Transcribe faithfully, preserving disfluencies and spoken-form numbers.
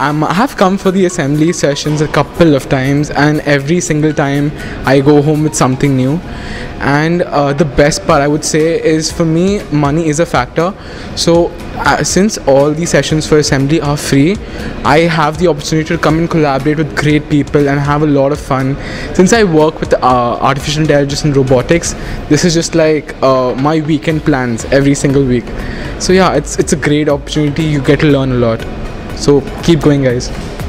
um, I have come for the assembly sessions a couple of times, and every single time I go home with something new. And uh, the best part, I would say, is for me money is a factor. So uh, since all the sessions for assembly are free, I have the opportunity to come and collaborate with great people and have a lot of fun. Since I work with uh, artificial intelligence and robotics, this is just like uh, my weekend plans every single week. So yeah, it's it's a great opportunity. You get to learn a lot. So keep going, guys.